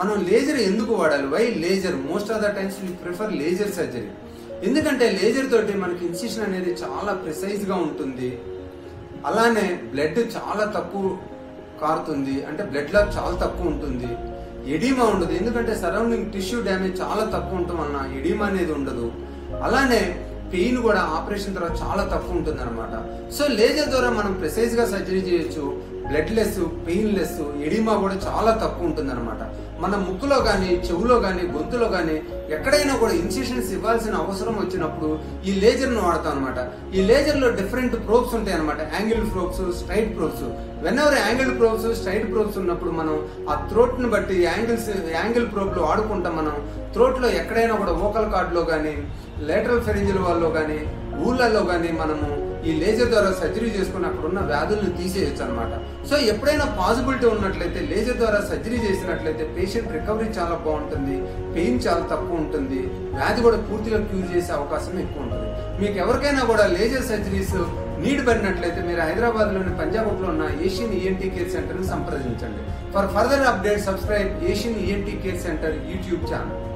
మనం లేజర్ ఎందుకు వాడాలి? Why laser? Most of the times we prefer laser surgery. ఎందుకంటే లేజర్ తోటి మనకి ఇన్సిషన్ అనేది చాలా ప్రిసైజ్గా ఉంటుంది, అలానే బ్లడ్ చాలా తక్కువ కారుతుంది, అంటే బ్లడ్ లాస్ చాలా తక్కువ ఉంటుంది, ఎడిమా ఉండదు, ఎందుకంటే సరౌండింగ్ టిష్యూ డ్యామేజ్ చాలా తక్కువ ఉండటం వలన ఎడిమా అనేది ఉండదు, అలానే పెయిన్ కూడా ఆపరేషన్ తర్వాత చాలా తక్కువ ఉంటుంది అనమాట. సో లేజర్ ద్వారా మనం ప్రిసైజ్గా సర్జరీ చేయొచ్చు, bloodless, painless, oedema కూడా చాలా తక్కువ ఉంటుంది అనమాట. మన ముక్కులో కానీ, చెవులో కానీ, గొంతులో కానీ ఎక్కడైనా కూడా ఇన్సిషన్స్ ఇవ్వాల్సిన అవసరం వచ్చినప్పుడు ఈ లేజర్ను వాడతాం అనమాట. ఈ లేజర్లో డిఫరెంట్ ప్రోబ్స్ ఉంటాయి అనమాట, angle probes, straight probes. Whenever angle probes, straight probes ఉన్నప్పుడు మనం ఆ థ్రోట్ని బట్టి యాంగిల్ ప్రోబ్లు వాడుకుంటాం. మనం థ్రోట్లో ఎక్కడైనా కూడా వోకల్ కార్డ్లో కానీ, లేటరల్ ఫెరింజల్ వాళ్ళలో కానీ, ఊళ్ళల్లో కానీ మనము ఈ లేజర్ ద్వారా సర్జరీ చేసుకుని అక్కడ ఉన్న వ్యాధులను తీసేయచ్చు అనమాట. సో ఎప్పుడైనా పాసిబిలిటీ ఉన్నట్లయితే లేజర్ ద్వారా సర్జరీ చేసినట్లయితే పేషెంట్ రికవరీ చాలా బాగుంటుంది, పెయిన్ చాలా తక్కువ ఉంటుంది, వ్యాధి కూడా పూర్తిగా క్యూర్ చేసే అవకాశం ఎక్కువ ఉంటుంది. మీకు ఎవరికైనా కూడా లేజర్ సర్జరీస్ నీడ్ పడినట్లయితే మీరు హైదరాబాద్లోని పంజాగుట్లో ఉన్న ఏషియన్ ఈఎన్టీ కేర్ సెంటర్ను సంప్రదించండి. For further update subscribe Asian ENT care centre YouTube channel.